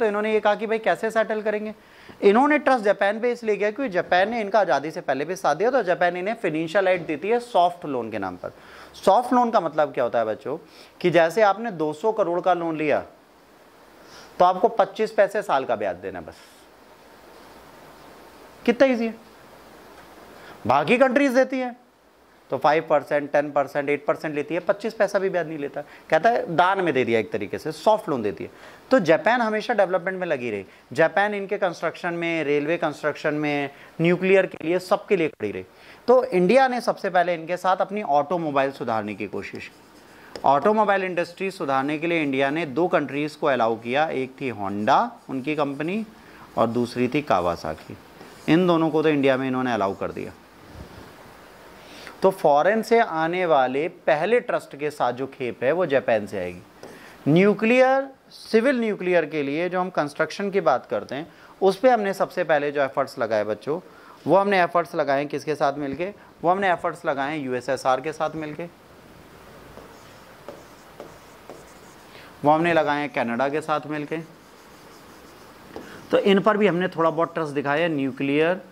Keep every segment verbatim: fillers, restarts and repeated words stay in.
तो इन्होंने ये कहा कि भाई कैसे सेटल करेंगे। इन्होंने ट्रस्ट जापान पे इसलिए किया क्योंकि जापान ने इनका आज़ादी से पहले भी साथ दिया, तो जापान इन्हें फाइनेंशियल एड देती है सॉफ्ट लोन के नाम पर। सॉफ्ट लोन का मतलब क्या होता है बच्चों कि जैसे आपने दो सौ करोड़ का लोन लिया तो आपको पच्चीस पैसे साल का ब्याज देना, बस। कितना ईजी है, बाकी कंट्रीज देती है तो five percent, ten percent, eight percent लेती है, पच्चीस पैसा भी ब्याज नहीं लेता। कहता है दान में दे दिया, एक तरीके से सॉफ्ट लोन देती है। तो जापान हमेशा डेवलपमेंट में लगी रही, जापान इनके कंस्ट्रक्शन में, रेलवे कंस्ट्रक्शन में, न्यूक्लियर के लिए, सबके लिए खड़ी रही। तो इंडिया ने सबसे पहले इनके साथ अपनी ऑटोमोबाइल सुधारने की कोशिश की। ऑटोमोबाइल इंडस्ट्री सुधारने के लिए इंडिया ने दो कंट्रीज़ को अलाउ किया, एक थी होंडा उनकी कंपनी और दूसरी थी कावासाकी। इन दोनों को तो इंडिया में इन्होंने अलाउ कर दिया। तो फॉरेन से आने वाले पहले ट्रस्ट के साथ जो खेप है वो जापान से आएगी। न्यूक्लियर, सिविल न्यूक्लियर के लिए जो हम कंस्ट्रक्शन की बात करते हैं उस पे हमने सबसे पहले जो एफर्ट्स लगाए बच्चों, वो हमने एफर्ट्स लगाए किसके साथ मिलके? वो हमने एफर्ट्स लगाए यूएसएसआर के साथ मिलके, वो हमने लगाए कनाडा के साथ मिलके। तो इन पर भी हमने थोड़ा बहुत ट्रस्ट दिखाया, न्यूक्लियर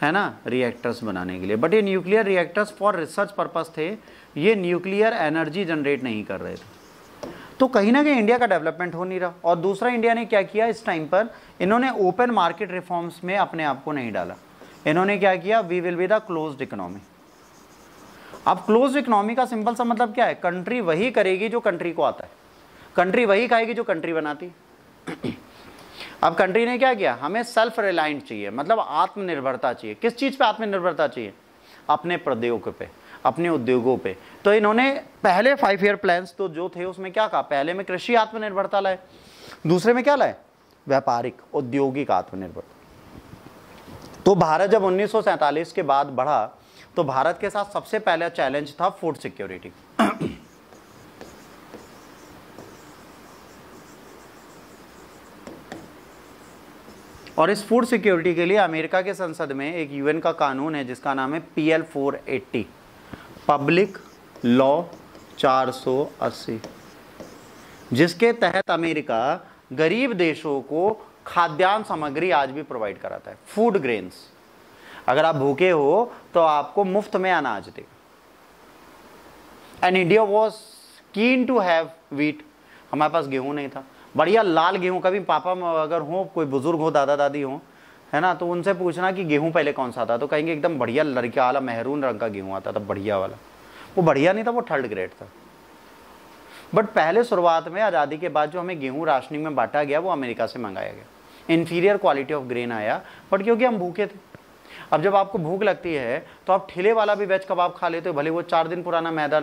है ना, रिएक्टर्स बनाने के लिए। बट ये nuclear reactors for research purpose थे, ये न्यूक्लियर एनर्जी जनरेट नहीं कर रहे थे। तो कहीं ना कहीं इंडिया का डेवलपमेंट हो नहीं रहा। और दूसरा, इंडिया ने क्या किया इस टाइम पर, इन्होंने ओपन मार्केट रिफॉर्म्स में अपने आप को नहीं डाला। इन्होंने क्या किया, we will be the closed economy. अब क्लोज्ड इकोनॉमी का सिंपल सा मतलब क्या है, कंट्री वही करेगी जो कंट्री को आता है, कंट्री वही खाएगी जो कंट्री बनाती है। अब कंट्री ने क्या किया, हमें सेल्फ रिलायंट चाहिए, मतलब आत्मनिर्भरता चाहिए। किस चीज़ पे आत्मनिर्भरता चाहिए? अपने प्रद्योग पे, अपने उद्योगों पे। तो इन्होंने पहले फाइव ईयर प्लान्स तो जो थे उसमें क्या कहा, पहले में कृषि आत्मनिर्भरता लाए, दूसरे में क्या लाए, व्यापारिक औद्योगिक आत्मनिर्भरता। तो भारत जब उन्नीस सौ सैंतालीस के बाद बढ़ा तो भारत के साथ सबसे पहला चैलेंज था फूड सिक्योरिटी। और इस फूड सिक्योरिटी के लिए अमेरिका के संसद में एक यूएन का कानून है जिसका नाम है P L four eighty, public law चार सौ अस्सी, जिसके तहत अमेरिका गरीब देशों को खाद्यान्न सामग्री आज भी प्रोवाइड कराता है, फूड ग्रेन्स। अगर आप भूखे हो तो आपको मुफ्त में अनाज देगा। And India was keen to have wheat. हमारे पास गेहूं नहीं था, बढ़िया लाल गेहूं। कभी पापा अगर हो, कोई बुजुर्ग हो, दादा दादी हो, है ना, तो उनसे पूछना कि गेहूं पहले कौन सा था, तो कहेंगे एकदम बढ़िया लड़का वाला मेहरून रंग का गेहूं आता था, बढ़िया वाला। वो बढ़िया नहीं था, वो थर्ड ग्रेड था। बट पहले शुरुआत में आज़ादी के बाद जो हमें गेहूं राशनिंग में बांटा गया वो अमेरिका से मंगाया गया। इन्फीरियर क्वालिटी ऑफ ग्रेन आया, बट क्योंकि हम भूखे थे। अब जब आपको भूख लगती है तो आप ठेले वाला भी वेज कबाब खा लेते हो, भले वो चार दिन पुराना मैदा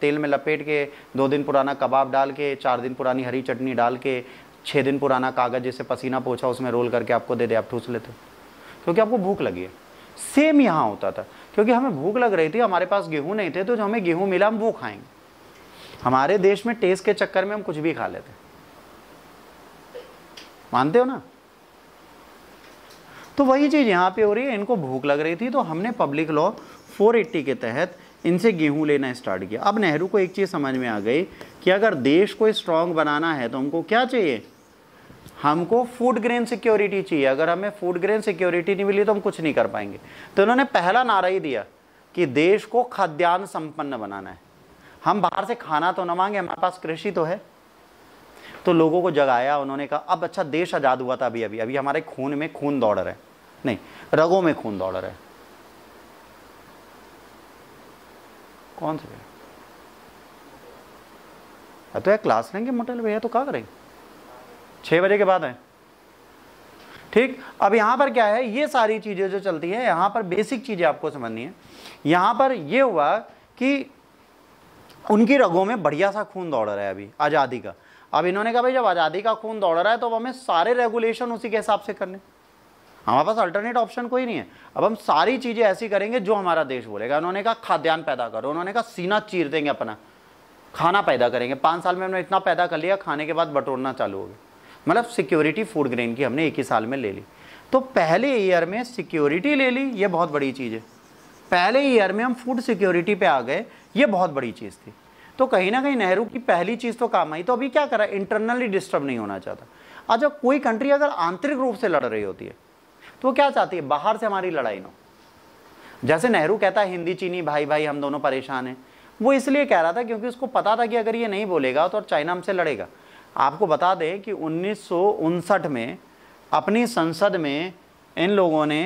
तेल में लपेट के, दो दिन पुराना कबाब डाल के, चार दिन पुरानी हरी चटनी डाल के, छः दिन पुराना कागज़ जिसे पसीना पोंछा उसमें रोल करके आपको दे दे, आप ठूस लेते हो क्योंकि आपको भूख लगी है। सेम यहाँ होता था, क्योंकि हमें भूख लग रही थी, हमारे पास गेहूँ नहीं थे, तो जो हमें गेहूँ मिला हम वो खाएंगे। हमारे देश में टेस्ट के चक्कर में हम कुछ भी खा लेते, मानते हो ना। तो वही चीज़ यहाँ पे हो रही है, इनको भूख लग रही थी तो हमने पब्लिक लॉ चार सौ अस्सी के तहत इनसे गेहूं लेना स्टार्ट किया। अब नेहरू को एक चीज़ समझ में आ गई कि अगर देश को स्ट्रांग बनाना है तो हमको क्या चाहिए, हमको फूड ग्रेन सिक्योरिटी चाहिए। अगर हमें फूड ग्रेन सिक्योरिटी नहीं मिली तो हम कुछ नहीं कर पाएंगे। तो उन्होंने पहला नारा ही दिया कि देश को खाद्यान्न संपन्न बनाना है, हम बाहर से खाना तो ना मांगे, हमारे पास कृषि तो है। तो लोगों को जगाया, उन्होंने कहा अब अच्छा देश आज़ाद हुआ था, अभी अभी अभी हमारे खून में खून दौड़ रहा है, नहीं रगों में खून दौड़ रहा है। कौन से भैया तो यार क्लास लेंगे मोटेल भैया, तो क्या करेंगे, छह बजे के बाद है ठीक। अब यहां पर क्या है, ये सारी चीजें जो चलती है यहां पर बेसिक चीजें आपको समझनी है। यहां पर ये हुआ कि उनकी रगों में बढ़िया सा खून दौड़ रहा है अभी आजादी का। अब इन्होंने कहा भाई जब आजादी का खून दौड़ रहा है तो अब हमें सारे रेगुलेशन उसी के हिसाब से करने, हमारे पास अल्टरनेट ऑप्शन कोई नहीं है। अब हम सारी चीज़ें ऐसी करेंगे जो हमारा देश बोलेगा। उन्होंने कहा खाद्यान्न पैदा करो, उन्होंने कहा सीना चीर देंगे अपना, खाना पैदा करेंगे। पाँच साल में हमने इतना पैदा कर लिया, खाने के बाद बटोरना चालू हो गया। मतलब सिक्योरिटी फूड ग्रेन की हमने एक ही साल में ले ली। तो पहले ईयर में सिक्योरिटी ले ली, ये बहुत बड़ी चीज़ है। पहले ईयर में हम फूड सिक्योरिटी पे आ गए, ये बहुत बड़ी चीज़ थी। तो कहीं ना कहीं नेहरू की पहली चीज़ तो काम आई। तो अभी क्या करा, इंटरनली डिस्टर्ब नहीं होना चाहता। अच्छा, कोई कंट्री अगर आंतरिक रूप से लड़ रही होती है तो क्या चाहती है, बाहर से हमारी लड़ाई ना हो। जैसे नेहरू कहता है हिंदी चीनी भाई भाई हम दोनों परेशान हैं, वो इसलिए कह रहा था क्योंकि उसको पता था कि अगर ये नहीं बोलेगा तो चाइना हमसे लड़ेगा। आपको बता दें कि उन्नीस सौ उनसठ में अपनी संसद में इन लोगों ने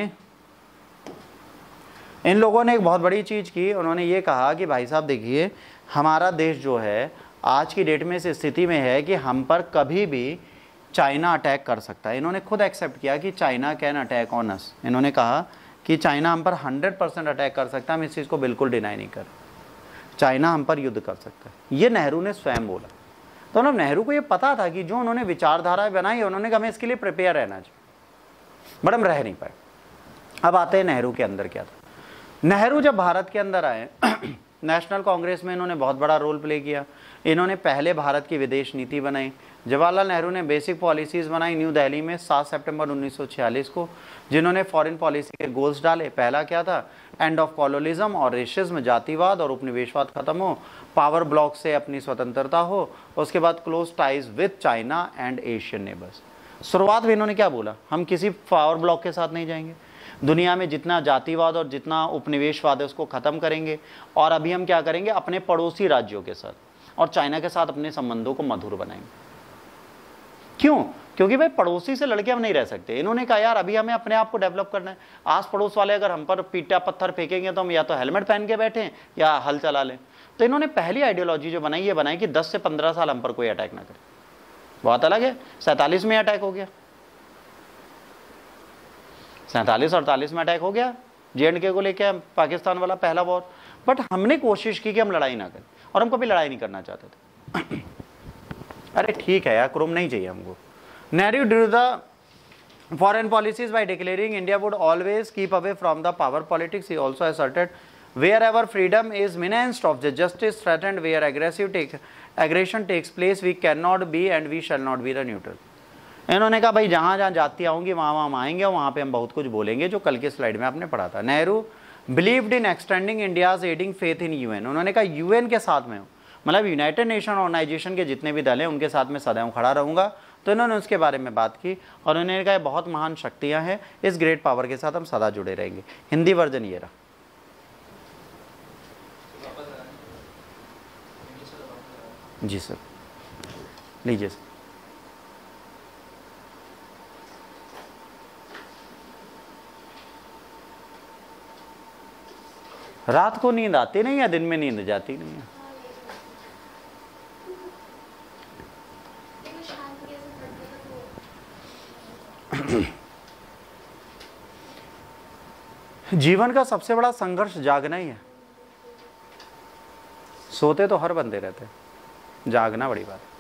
इन लोगों ने एक बहुत बड़ी चीज़ की। उन्होंने ये कहा कि भाई साहब देखिए, हमारा देश जो है आज की डेट में इस स्थिति में है कि हम पर कभी भी चाइना अटैक कर सकता है। इन्होंने खुद एक्सेप्ट किया कि China can attack on us. इन्होंने कहा कि चाइना हम पर हंड्रेड परसेंट अटैक कर सकता है, हम इस चीज़ को बिल्कुल डिनाई नहीं कर, चाइना हम पर युद्ध कर सकता है। ये नेहरू ने स्वयं बोला। तो उन्होंने नेहरू को ये पता था कि जो उन्होंने विचारधारा बनाई, उन्होंने कहा हमें इसके लिए प्रिपेयर रहना चाहिए, बट हम रह नहीं पाए। अब आते हैं नेहरू के अंदर क्या था। नेहरू जब भारत के अंदर आए नेशनल कांग्रेस में इन्होंने बहुत बड़ा रोल प्ले किया। इन्होंने पहले भारत की विदेश नीति बनाई। जवाहरलाल नेहरू ने बेसिक पॉलिसीज़ बनाई न्यू दिल्ली में सात सितंबर उन्नीस सौ छियालीस को, जिन्होंने फॉरेन पॉलिसी के गोल्स डाले। पहला क्या था, एंड ऑफ कॉलोनिज्म और रेशिज्म, जातिवाद और उपनिवेशवाद खत्म हो, पावर ब्लॉक से अपनी स्वतंत्रता हो, उसके बाद close ties with China and Asian neighbours. शुरुआत में इन्होंने क्या बोला, हम किसी पावर ब्लॉक के साथ नहीं जाएंगे, दुनिया में जितना जातिवाद और जितना उपनिवेशवाद है उसको ख़त्म करेंगे, और अभी हम क्या करेंगे अपने पड़ोसी राज्यों के साथ और चाइना के साथ अपने संबंधों को मधुर बनाएंगे। क्यों? क्योंकि भाई पड़ोसी से लड़के हम नहीं रह सकते। इन्होंने कहा यार अभी हमें अपने आप को डेवलप करना है, आस पड़ोस वाले अगर हम पर पीटा पत्थर फेंकेंगे तो हम या तो हेलमेट पहन के बैठें या हल चला लें। तो इन्होंने पहली आइडियोलॉजी जो बनाई ये बनाई कि दस से पंद्रह साल हम पर कोई अटैक ना करे। बहुत अलग है, सैंतालीस में अटैक हो गया, सैंतालीस अड़तालीस में अटैक हो गया जे एंड के को लेकर, पाकिस्तान वाला पहला वॉर। बट हमने कोशिश की कि हम लड़ाई ना करें, और हम कभी लड़ाई नहीं करना चाहते थे। अरे ठीक है यार, क्रोम नहीं चाहिए हमको। Nehru drew the foreign policies by declaring India would always keep away from the power politics. He also asserted wherever freedom is menaced of justice threatened, where aggressive take aggression takes place, we can not be and we shall not be the neutral. इन्होंने कहा भाई जहाँ जहाँ जाती आऊँगी वहाँ वहाँ हम आएंगे, वहाँ पे हम बहुत कुछ बोलेंगे, जो कल के स्लाइड में आपने पढ़ा था। Nehru believed in extending India's adding faith in UN. उन्होंने कहा यूएन के साथ में, मतलब यूनाइटेड नेशन ऑर्गेनाइजेशन के जितने भी दल हैं उनके साथ में सदैव खड़ा रहूँगा। तो इन्होंने उसके बारे में बात की और उन्होंने कहा बहुत महान शक्तियाँ हैं, इस ग्रेट पावर के साथ हम सदा जुड़े रहेंगे। हिंदी वर्जन ये रहा। जी सर, लीजिए सर। रात को नींद आती नहीं या दिन में नींद जाती नहीं है? जीवन का सबसे बड़ा संघर्ष जागना ही है। सोते तो हर बंदे रहते हैं, जागना बड़ी बात है।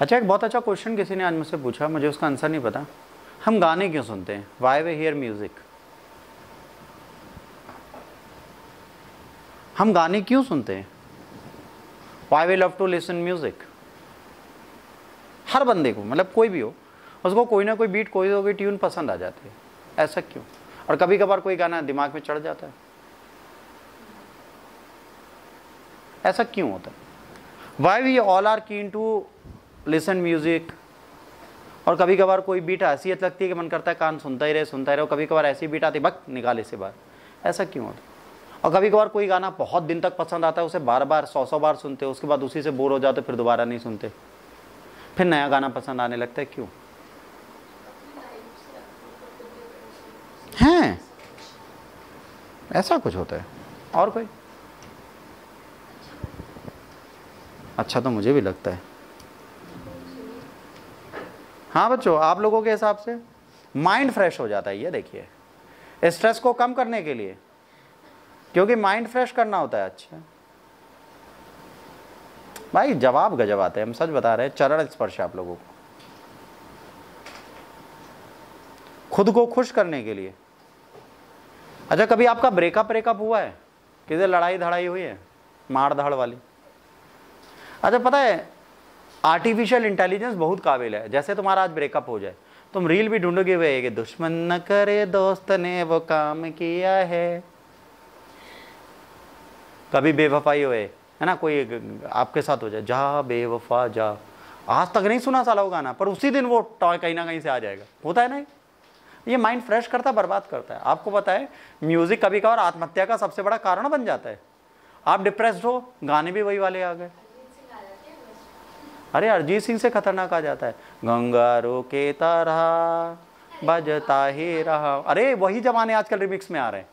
अच्छा, एक बहुत अच्छा क्वेश्चन किसी ने आज मुझसे पूछा, मुझे उसका आंसर नहीं पता। हम गाने क्यों सुनते हैं, वाई वी हियर म्यूजिक? हम गाने क्यों सुनते हैं, why we love to listen music? हर बंदे को, मतलब कोई भी हो, उसको कोई ना कोई बीट, कोई ना कोई ट्यून पसंद आ जाती है। ऐसा क्यों? और कभी कभार कोई गाना दिमाग में चढ़ जाता है, ऐसा क्यों होता है? Why we all are keen to listen music. और कभी कभार कोई बीट ऐसी लगती है कि मन करता है कान सुनता ही रहे सुनता ही रहे, और कभी कभार ऐसी बीट आती बक निकाले से बाहर, ऐसा क्यों होता है? और कभी कभार कोई गाना बहुत दिन तक पसंद आता है, उसे बार बार सौ सौ बार सुनते हो, उसके बाद उसी से बोर हो जाते, फिर दोबारा नहीं सुनते, फिर नया गाना पसंद आने लगता है, क्यों हैं? ऐसा कुछ होता है और कोई? अच्छा, तो मुझे भी लगता है। हाँ बच्चों, आप लोगों के हिसाब से माइंड फ्रेश हो जाता है। ये देखिए, स्ट्रेस को कम करने के लिए, क्योंकि माइंड फ्रेश करना होता है। अच्छा भाई, जवाब गजब आते हैं, हम सच बता रहे हैं, चरण स्पर्श आप लोगों को। खुद को खुश करने के लिए अच्छा, कभी आपका ब्रेकअप ब्रेकअप हुआ है? किसी लड़ाई धड़ाई हुई है, मार धाड़ वाली? अच्छा, पता है आर्टिफिशियल इंटेलिजेंस बहुत काबिल है। जैसे तुम्हारा आज ब्रेकअप हो जाए, तुम रील भी ढूंढोगे हुए कि दुश्मन न करे दोस्त ने वो काम किया है। कभी बेवफाई हुए है ना, कोई आपके साथ हो जाए, जा बेवफा जा, आज तक नहीं सुना साला वो गाना, पर उसी दिन वो कहीं ना कहीं से आ जाएगा। होता है ना, ये माइंड फ्रेश करता है, बर्बाद करता है। आपको पता है म्यूजिक कभी कभार आत्महत्या का सबसे बड़ा कारण बन जाता है। आप डिप्रेस्ड हो, गाने भी वही वाले आ गए। अरे अरिजीत सिंह से खतरनाक आ जाता है, गंगारो के तरह बजता ही रहा। अरे वही जमाने आजकल रिमिक्स में आ रहे हैं।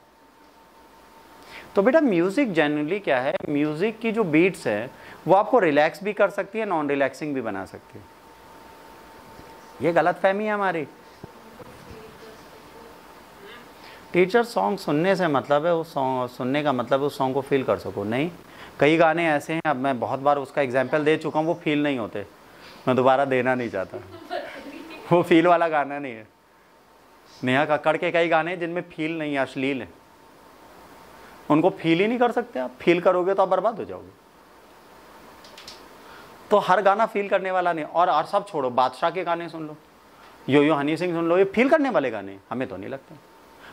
तो बेटा म्यूजिक जनरली क्या है, म्यूजिक की जो बीट्स है वो आपको रिलैक्स भी कर सकती है, नॉन रिलैक्सिंग भी बना सकती है। ये गलत फहमी है हमारी। टीचर सॉन्ग सुनने से मतलब है, उस सॉन्ग सुनने का मतलब है उस सॉन्ग को फील कर सको। नहीं, कई गाने ऐसे हैं, अब मैं बहुत बार उसका एग्जाम्पल दे चुका हूँ, वो फील नहीं होते, मैं दोबारा देना नहीं चाहता। वो फील वाला गाना नहीं है। नेहा कक्कड़ के कई गाने जिनमें फील नहीं है, अश्लील है, उनको फील ही नहीं कर सकते आप। फील करोगे तो आप बर्बाद हो जाओगे। तो हर गाना फील करने वाला नहीं। और और सब छोड़ो, बादशाह के गाने सुन लो, यो यो हनी सिंह सुन लो, ये फील करने वाले गाने हमें तो नहीं लगते।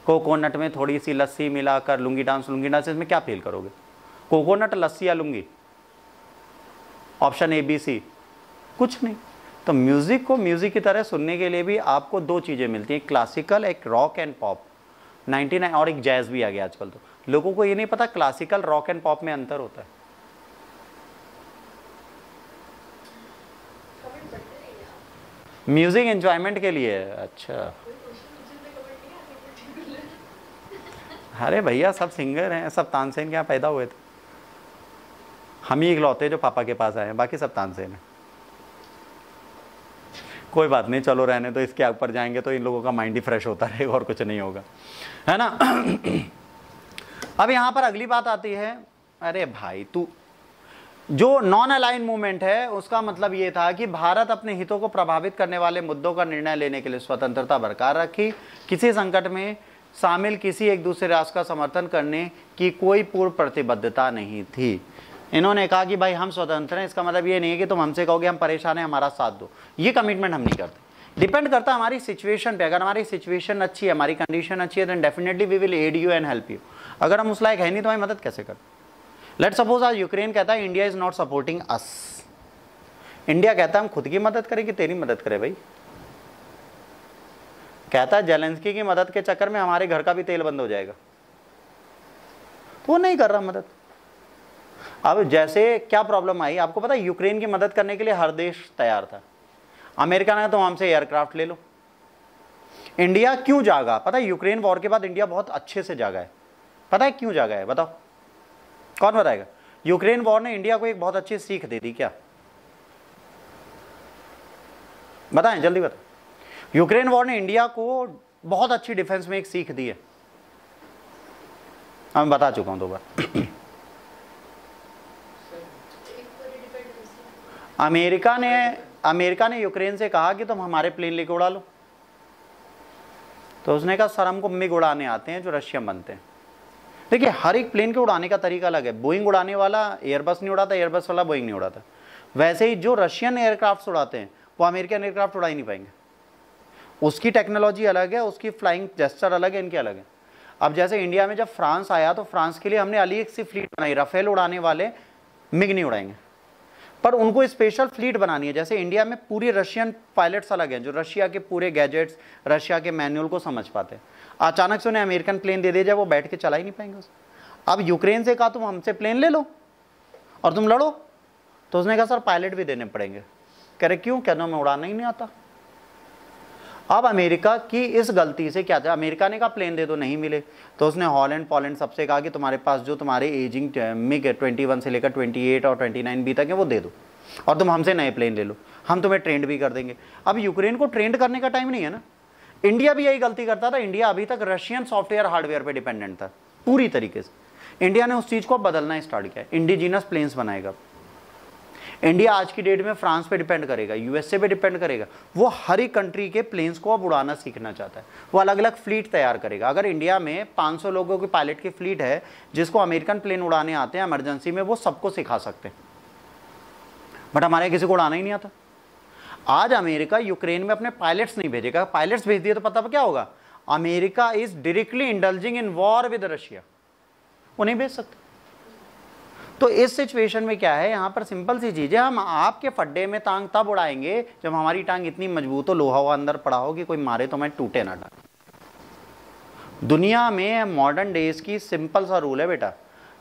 कोकोनट में थोड़ी सी लस्सी मिलाकर लूंगी डांस, लूंगी डांस, इसमें क्या फील करोगे? कोकोनट, लस्सी या लूंगी, ऑप्शन ए बी सी, कुछ नहीं। तो म्यूज़िक को म्यूज़िक की तरह सुनने के लिए भी आपको दो चीज़ें मिलती हैं, क्लासिकल, एक rock and pop, ninety nine, और एक जैज़ भी आ गया आजकल। तो लोगों को ये नहीं पता क्लासिकल रॉक एंड पॉप में अंतर होता है। म्यूज़िक एंजॉयमेंट के लिए है। अच्छा, अरे भैया सब सिंगर हैं, सब तानसेन के यहाँ पैदा हुए थे। हम ही इकलौते जो पापा के पास आए हैं, बाकी सब तानसेन हैं। कोई बात नहीं, चलो रहने तो, इसके ऊपर जाएंगे तो इन लोगों का माइंड ही फ्रेश होता रहेगा और कुछ नहीं होगा, है ना। अब यहाँ पर अगली बात आती है, अरे भाई तू, जो नॉन अलाइन मूवमेंट है उसका मतलब ये था कि भारत अपने हितों को प्रभावित करने वाले मुद्दों का निर्णय लेने के लिए स्वतंत्रता बरकरार रखी, किसी संकट में शामिल किसी एक दूसरे राष्ट्र का समर्थन करने की कोई पूर्व प्रतिबद्धता नहीं थी। इन्होंने कहा कि भाई हम स्वतंत्र हैं, इसका मतलब ये नहीं है कि तुम हमसे कहोगे हम परेशान हैं हमारा साथ दो, ये कमिटमेंट हम नहीं करते। डिपेंड करता है हमारी सिचुएशन पे। अगर हमारी सिचुएशन अच्छी है, हमारी कंडीशन अच्छी है, then definitely we will aid you and help you. अगर हम उस लायक है नहीं तो हमारी मदद कैसे करें। लेट सपोज आज यूक्रेन कहता है India is not supporting us, India कहता है हम खुद की मदद करें कि तेरी मदद करें भाई। कहता है जेलेंस्की की मदद के चक्कर में हमारे घर का भी तेल बंद हो जाएगा, तो वो नहीं कर रहा मदद। अब जैसे क्या प्रॉब्लम आई, आपको पता है यूक्रेन की मदद करने के लिए हर देश तैयार था। अमेरिका ने तो हमसे एयरक्राफ्ट ले लो। इंडिया क्यों जागा पता है? यूक्रेन वॉर के बाद इंडिया बहुत अच्छे से जागा है। पता है क्यों जागा है? बताओ, कौन बताएगा? यूक्रेन वॉर ने इंडिया को एक बहुत अच्छी सीख दे दी। क्या बताएं, जल्दी बताओ। यूक्रेन वॉर ने इंडिया को बहुत अच्छी डिफेंस में एक सीख दी है। मैं बता चुका हूं दो बार। अमेरिका ने अमेरिका ने यूक्रेन से कहा कि तुम हमारे प्लेन लेके उड़ा लो, तो उसने कहा सर हमको मिग उड़ाने आते हैं जो रशियन बनते हैं। देखिए हर एक प्लेन के उड़ाने का तरीका अलग है। बोइंग उड़ाने वाला एयरबस नहीं उड़ाता, एयरबस वाला बोइंग नहीं उड़ाता। वैसे ही जो रशियन एयरक्राफ्ट उड़ाते हैं वो अमेरिकन एयरक्राफ्ट उड़ा ही नहीं पाएंगे। उसकी टेक्नोलॉजी अलग है, उसकी फ्लाइंग जेस्चर अलग है, इनके अलग है। अब जैसे इंडिया में जब फ्रांस आया तो फ्रांस के लिए हमने अलग एक सी फ्लीट बनाई। राफेल उड़ाने वाले मिग नहीं उड़ाएंगे, पर उनको स्पेशल फ्लीट बनानी है। जैसे इंडिया में पूरी रशियन पायलट्स अलग हैं जो रशिया के पूरे गैजेट्स, रशिया के मैनुअल को समझ पाते हैं। अचानक से उन्हें अमेरिकन प्लेन दे दिया जाए, वो बैठ के चला ही नहीं पाएंगे उसको। अब यूक्रेन से कहा तुम हमसे प्लेन ले लो और तुम लड़ो, तो उसने कहा सर पायलट भी देने पड़ेंगे। कह रहे क्यों? कहना हमें उड़ाना ही नहीं आता। अब अमेरिका की इस गलती से क्या था, अमेरिका ने कहा प्लेन दे दो, नहीं मिले तो उसने हॉलैंड पॉलैंड सबसे कहा कि तुम्हारे पास जो तुम्हारे एजिंग मिग इक्कीस से लेकर अट्ठाईस और उनतीस बी तक है वो दे दो, और तुम हमसे नए प्लेन ले लो, हम तुम्हें ट्रेंड भी कर देंगे। अब यूक्रेन को ट्रेंड करने का टाइम नहीं है ना। इंडिया भी यही गलती करता था। इंडिया अभी तक रशियन सॉफ्टवेयर हार्डवेयर पर डिपेंडेंट था पूरी तरीके से। इंडिया ने उस चीज़ को बदलना स्टार्ट किया, इंडिजीनस प्लेन्स बनाएगा। इंडिया आज की डेट में फ्रांस पे डिपेंड करेगा, यूएसए पे डिपेंड करेगा, वो हर एक कंट्री के प्लेन्स को अब उड़ाना सीखना चाहता है, वो अलग अलग फ्लीट तैयार करेगा। अगर इंडिया में पाँच सौ लोगों के पायलट की फ्लीट है जिसको अमेरिकन प्लेन उड़ाने आते हैं इमरजेंसी में, वो सबको सिखा सकते हैं, बट हमारे किसी को उड़ाना ही नहीं आता। आज अमेरिका यूक्रेन में अपने पायलट्स नहीं भेजेगा, पायलट्स भेज दिए तो पता क्या होगा, America is directly indulging in war with Russia, वो नहीं भेज सकते। तो इस सिचुएशन में क्या है, यहाँ पर सिंपल सी चीज़ है, हम आपके फड्डे में टांग तब उड़ाएंगे जब हमारी टांग इतनी मजबूत हो, लोहा हुआ अंदर पड़ा हो कि कोई मारे तो मैं टूटे ना टांग। दुनिया में मॉडर्न डेज की सिंपल सा रूल है बेटा,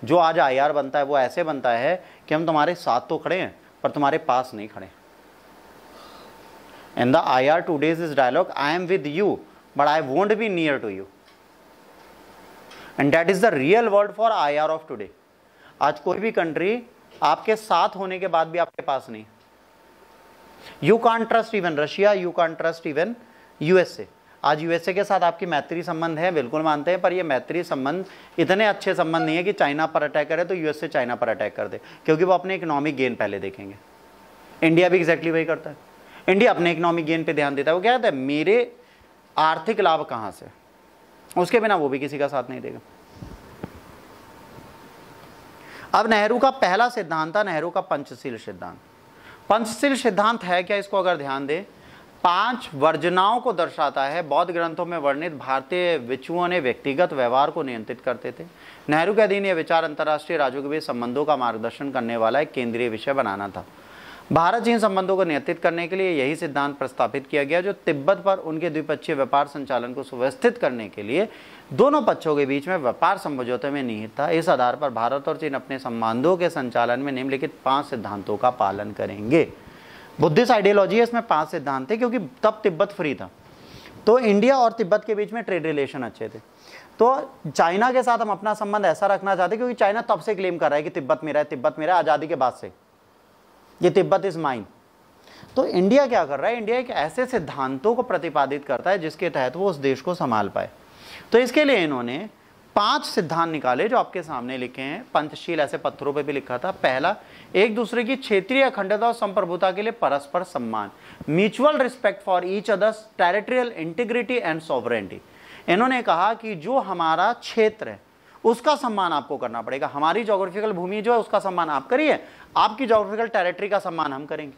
जो आज आई आर बनता है वो ऐसे बनता है कि हम तुम्हारे साथ तो खड़े हैं पर तुम्हारे पास नहीं खड़े। And the I R today's is dialogue, I am with you but I won't be near to you, and that is the real word for I R of today. आज कोई भी कंट्री आपके साथ होने के बाद भी आपके पास नहीं, you can't trust even Russia, you can't trust even USA. आज यूएसए के साथ आपकी मैत्री संबंध है, बिल्कुल मानते हैं, पर ये मैत्री संबंध इतने अच्छे संबंध नहीं है कि चाइना पर अटैक करे तो यूएसए चाइना पर अटैक कर दे, क्योंकि वो अपने इकोनॉमिक गेन पहले देखेंगे। इंडिया भी एग्जैक्टली वही करता है, इंडिया अपने इकोनॉमिक गेन पर ध्यान देता है, वो क्या कहता है मेरे आर्थिक लाभ कहाँ से, उसके बिना वो भी किसी का साथ नहीं देगा। अब नेहरू का पहला सिद्धांत था नेहरू का पंचशील सिद्धांत। पंचशील सिद्धांत है क्या, इसको अगर ध्यान दें, पांच वर्जनाओं को दर्शाता है। बौद्ध ग्रंथों में वर्णित भारतीय विचुओं ने व्यक्तिगत व्यवहार को नियंत्रित करते थे। नेहरू के अधीन यह विचार अंतर्राष्ट्रीय राज्यों के बीच संबंधों का मार्गदर्शन करने वाला एक केंद्रीय विषय बनाना था। भारत चीन संबंधों को नियंत्रित करने के लिए यही सिद्धांत प्रस्तावित किया गया, जो तिब्बत पर उनके द्विपक्षीय व्यापार संचालन को सुव्यवस्थित करने के लिए दोनों पक्षों के बीच में व्यापार समझौते में निहित था। इस आधार पर भारत और चीन अपने संबंधों के संचालन में निम्नलिखित पांच सिद्धांतों का पालन करेंगे। बुद्धिस्ट आइडियोलॉजी है, इसमें पांच सिद्धांत थे, क्योंकि तब तिब्बत फ्री था, तो इंडिया और तिब्बत के बीच में ट्रेड रिलेशन अच्छे थे। तो चाइना के साथ हम अपना संबंध ऐसा रखना चाहते, क्योंकि चाइना तब से क्लेम कर रहा है कि तिब्बत मेरा है, तिब्बत मेरा है, आज़ादी के बाद से ये तिब्बत इज माइन। तो इंडिया क्या कर रहा है, इंडिया एक ऐसे सिद्धांतों को प्रतिपादित करता है जिसके तहत वो उस देश को संभाल पाए। तो इसके लिए इन्होंने पांच सिद्धांत निकाले जो आपके सामने लिखे हैं। पंचशील ऐसे पत्थरों पे भी लिखा था। पहला, एक दूसरे की क्षेत्रीय अखंडता और संप्रभुता के लिए परस्पर सम्मान, mutual respect for each others, territorial integrity and sovereignty. इन्होंने कहा कि जो हमारा क्षेत्र है उसका सम्मान आपको करना पड़ेगा, हमारी ज्योग्राफिकल भूमि जो है उसका सम्मान आप करिए, आपकी ज्योग्राफिकल टेरिटरी का सम्मान हम करेंगे।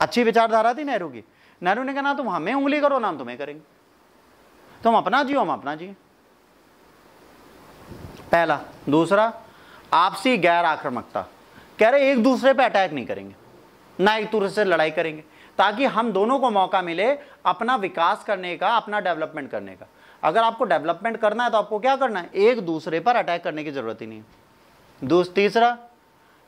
अच्छी विचारधारा थी नेहरू की। नेहरू ने कहा ना तुम हमें उंगली करो ना हम तुम्हें करेंगे, तुम अपना जियो हम अपना जिए। पहला। दूसरा, आपसी गैर आक्रामकता, कह रहे एक दूसरे पे अटैक नहीं करेंगे ना एक दूसरे से लड़ाई करेंगे, ताकि हम दोनों को मौका मिले अपना विकास करने का, अपना डेवलपमेंट करने का। अगर आपको डेवलपमेंट करना है तो आपको क्या करना है, एक दूसरे पर अटैक करने की जरूरत ही नहीं है। तीसरा,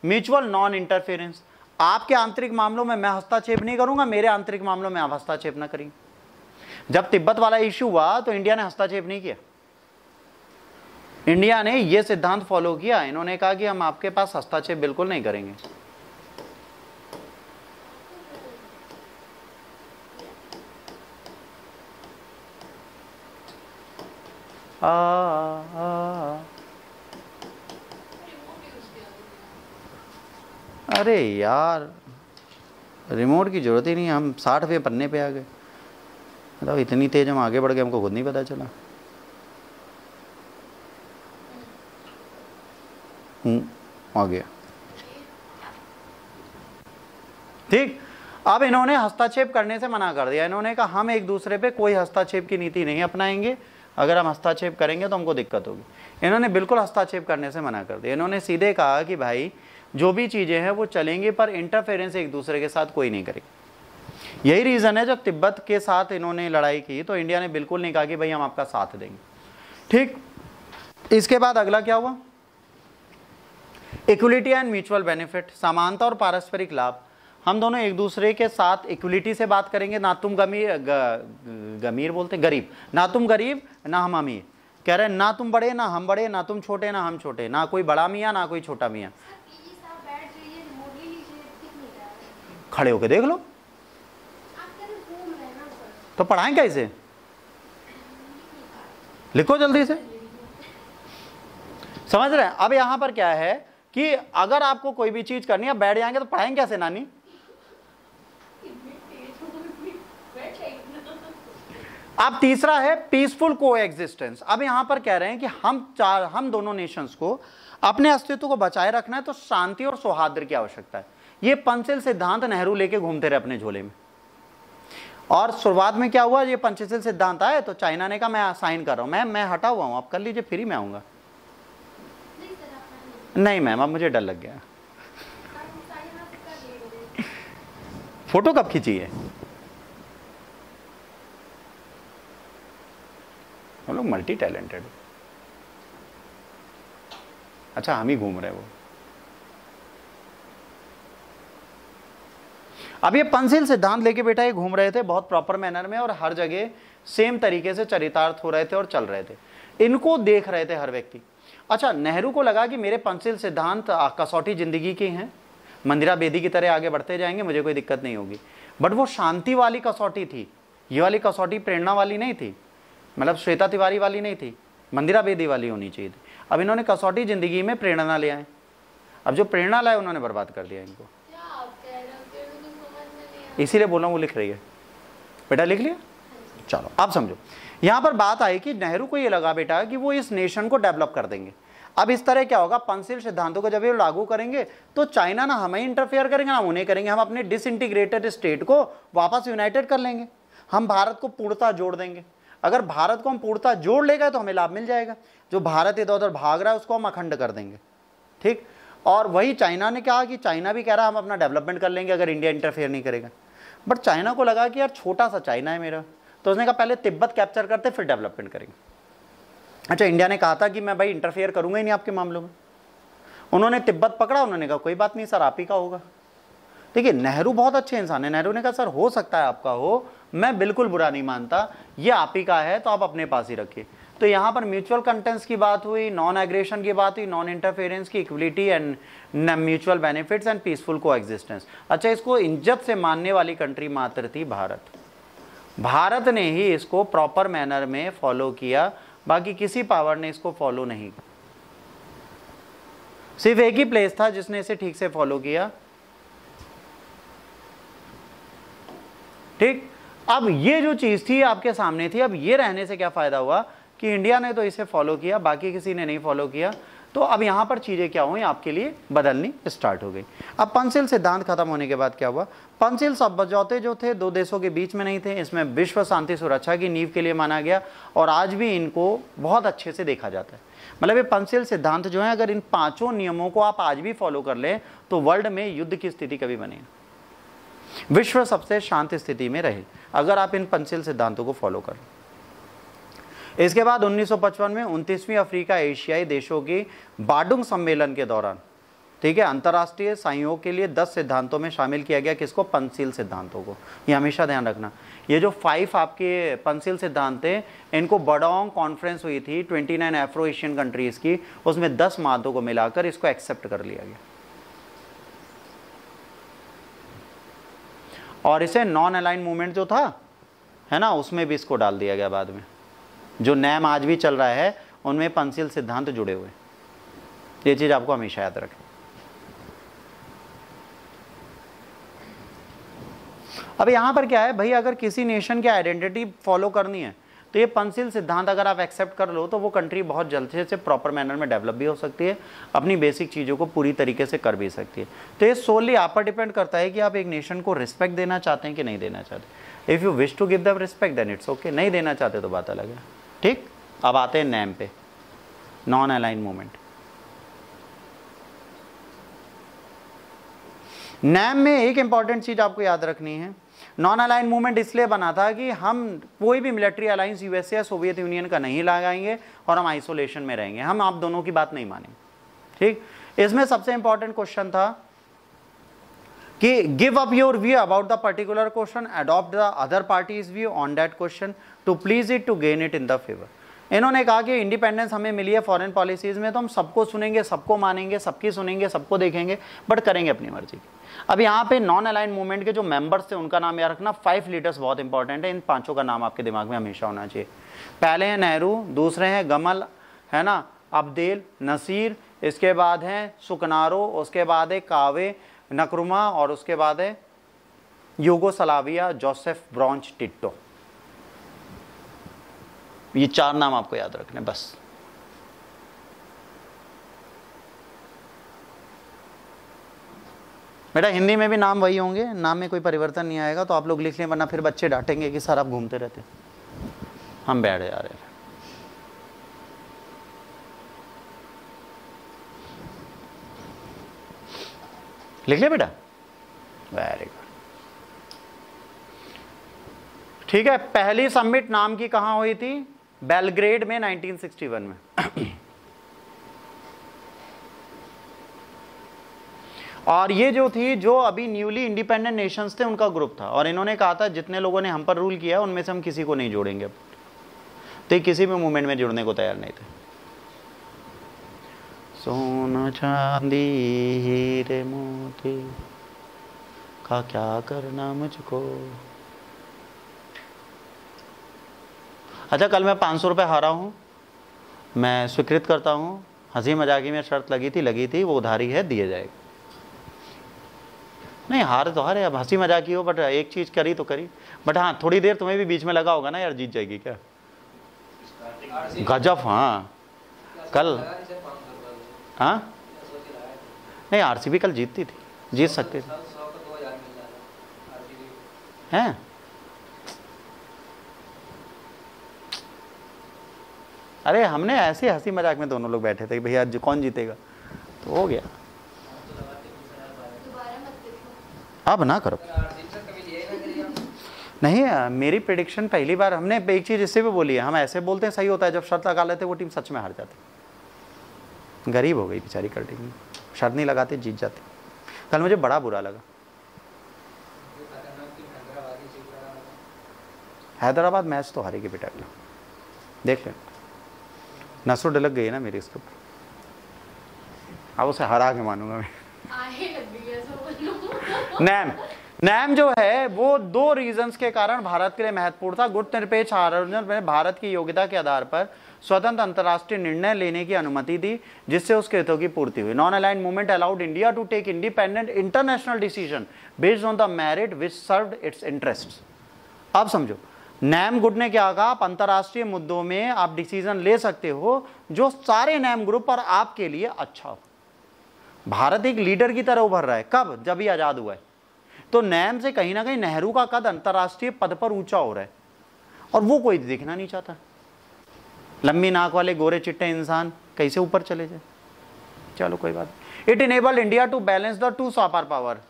म्यूचुअल नॉन इंटरफेरेंस, आपके आंतरिक मामलों में मैं हस्तक्षेप नहीं करूंगा, मेरे आंतरिक मामलों में आप हस्तक्षेप ना करेंगे। जब तिब्बत वाला इश्यू हुआ तो इंडिया ने हस्तक्षेप नहीं किया, इंडिया ने यह सिद्धांत फॉलो किया। इन्होंने कहा कि हम आपके पास हस्तक्षेप बिल्कुल नहीं करेंगे। आ, आ, आ। अरे यार रिमोट की जरूरत ही नहीं, हम साठवें पन्ने पे आ गए, मतलब इतनी तेज हम आगे बढ़ गए हमको खुद नहीं पता चला। हम्म आ गया, ठीक। अब इन्होंने हस्तक्षेप करने से मना कर दिया। इन्होंने कहा हम एक दूसरे पे कोई हस्तक्षेप की नीति नहीं अपनाएंगे, अगर हम हस्ताक्षेप करेंगे तो हमको दिक्कत होगी। इन्होंने बिल्कुल हस्ताक्षेप करने से मना कर दिया। इन्होंने सीधे कहा कि भाई जो भी चीज़ें हैं वो चलेंगी, पर इंटरफेरेंस एक दूसरे के साथ कोई नहीं करेगी। यही रीज़न है जब तिब्बत के साथ इन्होंने लड़ाई की तो इंडिया ने बिल्कुल नहीं कहा कि भाई हम आपका साथ देंगे, ठीक। इसके बाद अगला क्या हुआ, इक्वलिटी एंड म्यूचुअल बेनिफिट, समानता और पारस्परिक लाभ। हम दोनों एक दूसरे के साथ इक्वलिटी से बात करेंगे, ना तुम गमीर ग, गमीर बोलते गरीब, ना तुम गरीब ना हम अमीर, कह रहे हैं ना तुम बड़े ना हम बड़े, ना तुम छोटे ना हम छोटे, ना कोई बड़ा मियाँ ना कोई छोटा मियाँ। खड़े होके देख लो तो पढ़ाएं कैसे, लिखो जल्दी से, समझ रहे हैं। अब यहाँ पर क्या है, कि अगर आपको कोई भी चीज करनी है, बैठ जाएंगे तो पढ़ाएंगे कैसे नानी? अब तीसरा है पीसफुल कोएग्जिस्टेंस। अब यहाँ पर कह रहे हैं कि हम चार हम दोनों नेशंस को अपने अस्तित्व को बचाए रखना है तो शांति और सौहार्द की आवश्यकता है। ये पंचशील सिद्धांत नेहरू लेके घूमते रहे अपने झोले में, और शुरुआत में क्या हुआ, ये पंचशील सिद्धांत आए तो चाइना ने कहा मैं साइन कर रहा हूँ, मैम मैं हटा हुआ हूँ, आप कर लीजिए फिर ही मैं आऊँगा। नहीं मैम अब मुझे डर लग गया। फोटो कब खींची है? हम लोग मल्टी टैलेंटेड। अच्छा हम ही घूम रहे हैं वो। अब ये पंचशील सिद्धांत लेके बेटा ये घूम रहे थे बहुत प्रॉपर मैनर में, और हर जगह सेम तरीके से चरितार्थ हो रहे थे और चल रहे थे, इनको देख रहे थे हर व्यक्ति। अच्छा नेहरू को लगा कि मेरे पंचशील सिद्धांत कसौटी जिंदगी के हैं, मंदिरा बेदी की तरह आगे बढ़ते जाएंगे, मुझे कोई दिक्कत नहीं होगी। बट वो शांति वाली कसौटी थी, ये वाली कसौटी प्रेरणा वाली नहीं थी, मतलब श्वेता तिवारी वाली नहीं थी, मंदिरा बेदी वाली होनी चाहिए थी। अब इन्होंने कसौटी जिंदगी में प्रेरणा ले आए, अब जो प्रेरणा लाए उन्होंने बर्बाद कर दिया इनको। इसीलिए बोला वो लिख रही है बेटा, लिख लिया। चलो आप समझो, यहाँ पर बात आई कि नेहरू को ये लगा बेटा कि वो इस नेशन को डेवलप कर देंगे। अब इस तरह क्या होगा, पंचशील सिद्धांतों को जब ये लागू करेंगे तो चाइना ना हमें इंटरफेयर करेंगे ना उन्हें करेंगे, हम अपने डिसइंटीग्रेटेड स्टेट को वापस यूनाइटेड कर लेंगे, हम भारत को पूर्णतः जोड़ देंगे। अगर भारत को हम पूर्णतः जोड़ ले गए तो हमें लाभ मिल जाएगा, जो भारत इधर उधर भाग रहा है उसको हम अखंड कर देंगे। ठीक, और वही चाइना ने कहा कि चाइना भी कह रहा है हम अपना डेवलपमेंट कर लेंगे अगर इंडिया इंटरफेयर नहीं करेगा। बट चाइना को लगा कि यार छोटा सा चाइना है मेरा, तो उसने कहा पहले तिब्बत कैप्चर करते फिर डेवलपमेंट करेंगे। अच्छा इंडिया ने कहा था कि मैं भाई इंटरफेयर करूँगा ही नहीं आपके मामलों में, उन्होंने तिब्बत पकड़ा, उन्होंने कहा कोई बात नहीं सर आप ही का होगा। देखिए नेहरू बहुत अच्छे इंसान है, नेहरू ने कहा सर हो सकता है आपका हो, मैं बिल्कुल बुरा नहीं मानता, ये आप ही का है तो आप अपने पास ही रखिए। तो यहाँ पर म्यूचुअल कंटेंट्स की बात हुई, नॉन एग्रेशन की बात हुई, नॉन इंटरफेरेंस की, equality and mutual benefits and peaceful coexistence. अच्छा इसको इज्जत से मानने वाली कंट्री मात्र थी भारत, भारत ने ही इसको प्रॉपर मैनर में फॉलो किया, बाकी किसी पावर ने इसको फॉलो नहीं किया। सिर्फ एक ही प्लेस था जिसने इसे ठीक से फॉलो किया। ठीक, अब ये जो चीज़ थी आपके सामने थी, अब ये रहने से क्या फ़ायदा हुआ कि इंडिया ने तो इसे फॉलो किया बाकी किसी ने नहीं फॉलो किया, तो अब यहाँ पर चीज़ें क्या हुई आपके लिए बदलनी स्टार्ट हो गई। अब पंचशील सिद्धांत खत्म होने के बाद क्या हुआ, पंचशील समझौते जो थे दो देशों के बीच में नहीं थे, इसमें विश्व शांति सुरक्षा की नींव के लिए माना गया, और आज भी इनको बहुत अच्छे से देखा जाता है। मतलब ये पंचशील सिद्धांत जो है अगर इन पाँचों नियमों को आप आज भी फॉलो कर लें तो वर्ल्ड में युद्ध की स्थिति कभी बनेगी, विश्व सबसे शांत स्थिति में रहे अगर आप इन पंचशील सिद्धांतों को फॉलो करें। इसके बाद उन्नीस सौ पचपन में उनतीसवीं अफ्रीका एशियाई देशों की बाडुंग सम्मेलन के दौरान, ठीक है, अंतर्राष्ट्रीय सहयोग के लिए दस सिद्धांतों में शामिल किया गया किसको, पंचशील सिद्धांतों को। ये हमेशा ध्यान रखना, ये जो फाइव आपके पंचशील सिद्धांत थे इनको बडोंग कॉन्फ्रेंस हुई थी twenty nine Afro Asian countries की, उसमें दस मादों को मिलाकर इसको एक्सेप्ट कर लिया गया, और इसे नॉन अलाइंड मूवमेंट जो था है ना उसमें भी इसको डाल दिया गया बाद में। जो नैम आज भी चल रहा है उनमें पंचशील सिद्धांत जुड़े हुए, ये चीज़ आपको हमेशा याद रखें। अब यहाँ पर क्या है भाई, अगर किसी नेशन की आइडेंटिटी फॉलो करनी है तो ये पंचशील सिद्धांत अगर आप एक्सेप्ट कर लो तो वो कंट्री बहुत जल्दी से प्रॉपर मैनर में डेवलप भी हो सकती है, अपनी बेसिक चीज़ों को पूरी तरीके से कर भी सकती है। तो ये सोली आप पर डिपेंड करता है कि आप एक नेशन को रिस्पेक्ट देना चाहते हैं कि नहीं देना चाहते। If you wish to give the respect then it's okay, नहीं देना चाहते तो बात अलग है। ठीक, अब आते हैं नैम पे, नॉन अलाइंड मूवमेंट। नैम में एक इंपॉर्टेंट चीज़ आपको याद रखनी है, नॉन अलाइन मूवमेंट इसलिए बना था कि हम कोई भी मिलिट्री अलाइंस यूएसए या सोवियत यूनियन का नहीं लगाएंगे और हम आइसोलेशन में रहेंगे, हम आप दोनों की बात नहीं मानेंगे। ठीक, इसमें सबसे इंपॉर्टेंट क्वेश्चन था कि give up your view about the particular question, adopt the other parties view on that question to please it to gain it in the favour. इन्होंने कहा कि इंडिपेंडेंस हमें मिली है फॉरेन पॉलिसीज में, तो हम सबको सुनेंगे, सबको मानेंगे, सबकी सुनेंगे, सबको देखेंगे, बट करेंगे अपनी मर्जी की। अब यहाँ पे नॉन अलाइंड मूवमेंट के जो मेंबर्स थे उनका नाम याद रखना, फाइव लीडर्स बहुत इंपॉर्टेंट है, इन पांचों का नाम आपके दिमाग में हमेशा होना चाहिए। पहले हैं नेहरू, दूसरे हैं गमल है ना, अब्देल, नसीर, इसके बाद हैं सुकनारो, उसके बाद है कावे नक्रुमा और उसके बाद है यूगोस्लाविया जोसेफ ब्रॉन्ज टिट्टो। ये चार नाम आपको याद रखने बस। बेटा हिंदी में भी नाम वही होंगे, नाम में कोई परिवर्तन नहीं आएगा, तो आप लोग लिख लें वरना फिर बच्चे डांटेंगे कि सर आप घूमते रहते। हम बैठ जा रहे हैं। लिख लिया बेटा, वेरी गुड। ठीक है, पहली समिट नाम की कहाँ हुई थी? बेलग्रेड में उन्नीस सौ इकसठ में। और ये जो थी, जो अभी न्यूली इंडिपेंडेंट नेशंस थे उनका ग्रुप था, और इन्होंने कहा था जितने लोगों ने हम पर रूल किया उनमें से हम किसी को नहीं जोड़ेंगे, तो ये किसी भी मूवमेंट में जुड़ने को तैयार नहीं थे। सोना चांदी हीरे मोती का क्या करना मुझको। अच्छा, कल मैं पाँच सौ रुपये हारा हूँ, मैं स्वीकृत करता हूँ। हंसी मजाकी में शर्त लगी थी, लगी थी वो उधारी है, दिए जाएगा। नहीं, हार तो हारे, अब हंसी मजाकी हो, बट एक चीज़ करी तो करी। बट हाँ, थोड़ी देर तुम्हें भी बीच में लगा होगा ना यार जीत जाएगी क्या, गजब। हाँ कल, हाँ नहीं आरसीबी कल जीतती थी, जीत सकती थी हैं। अरे हमने ऐसे हंसी मजाक में दोनों लोग बैठे थे कि भैया कौन जीतेगा, तो हो गया। अब ना करो, नहीं मेरी प्रेडिक्शन पहली बार। हमने एक चीज़ इससे भी बोली है, हम ऐसे बोलते हैं सही होता है, जब शर्त लगा लेते वो टीम सच में हार जाती, गरीब हो गई बेचारी कर देगी, शर्त नहीं लगाते जीत जाते। कल मुझे बड़ा बुरा लगा। हैदराबाद मैच तो हारेगी बेटा, अगला देख लें। नसों डलक गई है ना मेरी इसके ऊपर, अब उसे हरा के मानूंगा मैं। नैम नैम जो है वो दो रीजंस के कारण भारत के लिए महत्वपूर्ण था। गुट निरपेक्ष आरक्षण में भारत की योग्यता के आधार पर स्वतंत्र अंतर्राष्ट्रीय निर्णय लेने की अनुमति दी, जिससे उसके हितों की पूर्ति हुई। Non aligned movement allowed India to take independent international decision based on the merit which served its interest. अब समझो नैम गुट ने क्या कहा, आप अंतर्राष्ट्रीय मुद्दों में आप डिसीजन ले सकते हो जो सारे नैम ग्रुप और आपके लिए अच्छा हो। भारत एक लीडर की तरह उभर रहा है, कब? जब ही आज़ाद हुआ है। तो नैम से कहीं ना कहीं नेहरू का कद अंतर्राष्ट्रीय पद पर ऊंचा हो रहा है, और वो कोई देखना नहीं चाहता। लंबी नाक वाले गोरे चिट्टे इंसान कैसे ऊपर चले जाए, चलो कोई बात नहीं। It enable India to balance the two super power,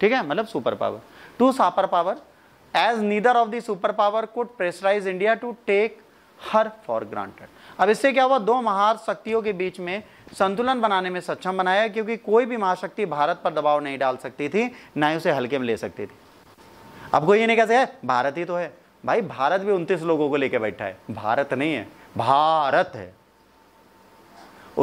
ठीक है, मतलब super power, two super power as neither of the super power could pressurise India to take her for granted. अब इससे क्या हुआ, दो महाशक्तियों के बीच में संतुलन बनाने में सक्षम बनाया, क्योंकि कोई भी महाशक्ति भारत पर दबाव नहीं डाल सकती थी, ना ही उसे हल्के में ले सकती थी। अब कोई ये नहीं कहते है भारत ही तो है, भाई भारत भी उनतीस लोगों को लेकर बैठा है, भारत नहीं है, भारत है।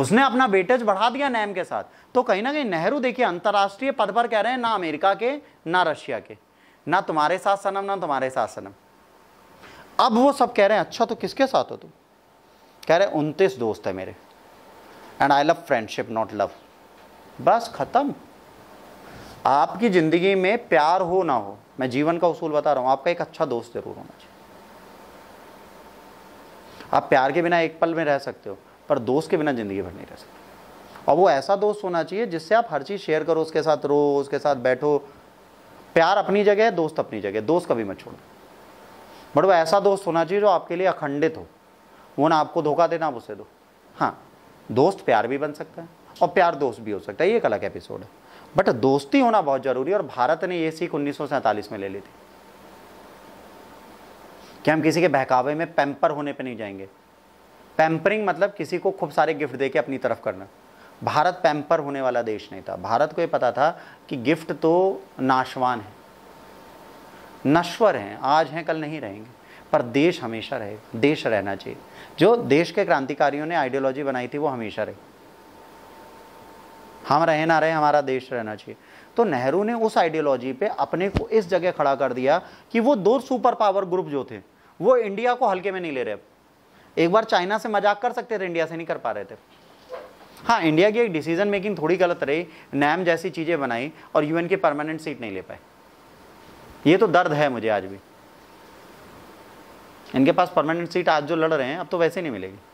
उसने अपना वेटेज बढ़ा दिया नैम के साथ। तो कहीं ना कहीं नेहरू देखिए अंतर्राष्ट्रीय पद पर कह रहे हैं, ना अमेरिका के ना रशिया के, ना तुम्हारे साथ सनम ना तुम्हारे साथ सनम। अब वो सब कह रहे हैं अच्छा तो किसके साथ हो तुम? कह रहे हैं उनतीस दोस्त है मेरे, and I love friendship not love. बस खत्म। आपकी ज़िंदगी में प्यार हो ना हो, मैं जीवन का उसूल बता रहा हूँ, आपका एक अच्छा दोस्त जरूर होना चाहिए। आप प्यार के बिना एक पल में रह सकते हो, पर दोस्त के बिना ज़िंदगी भर नहीं रह सकते। और वो ऐसा दोस्त होना चाहिए जिससे आप हर चीज़ शेयर करो, उसके साथ रो, उसके साथ बैठो। प्यार अपनी जगह है, दोस्त अपनी जगह है, दोस्त कभी मत छोड़ो। बट वो ऐसा दोस्त होना चाहिए जो आपके लिए अखंडित हो, वो ना आपको धोखा दे ना आप उसे दो। हाँ, दोस्त प्यार भी बन सकता है और प्यार दोस्त भी हो सकता है, ये एक अलग एपिसोड है, बट दोस्ती होना बहुत जरूरी है। और भारत ने ये सीख उन्नीस सौ सैंतालीस में ले ली थी कि हम किसी के बहकावे में पैम्पर होने पे नहीं जाएंगे। पैम्परिंग मतलब किसी को खूब सारे गिफ्ट देके अपनी तरफ करना। भारत पैम्पर होने वाला देश नहीं था। भारत को ये पता था कि गिफ्ट तो नाशवान है, नश्वर हैं, आज हैं कल नहीं रहेंगे, पर देश हमेशा रहेगा, देश रहना चाहिए। जो देश के क्रांतिकारियों ने आइडियोलॉजी बनाई थी वो हमेशा रहे, हम रहे ना रहे हमारा देश रहना चाहिए। तो नेहरू ने उस आइडियोलॉजी पे अपने को इस जगह खड़ा कर दिया कि वो दो सुपर पावर ग्रुप जो थे वो इंडिया को हल्के में नहीं ले रहे। अब एक बार चाइना से मजाक कर सकते थे, इंडिया से नहीं कर पा रहे थे। हाँ, इंडिया की एक डिसीजन मेकिंग थोड़ी गलत रही, नैम जैसी चीज़ें बनाई और यूएन की परमानेंट सीट नहीं ले पाए। ये तो दर्द है मुझे आज भी। इनके पास परमानेंट सीट आज जो लड़ रहे हैं अब तो वैसे नहीं मिलेगी।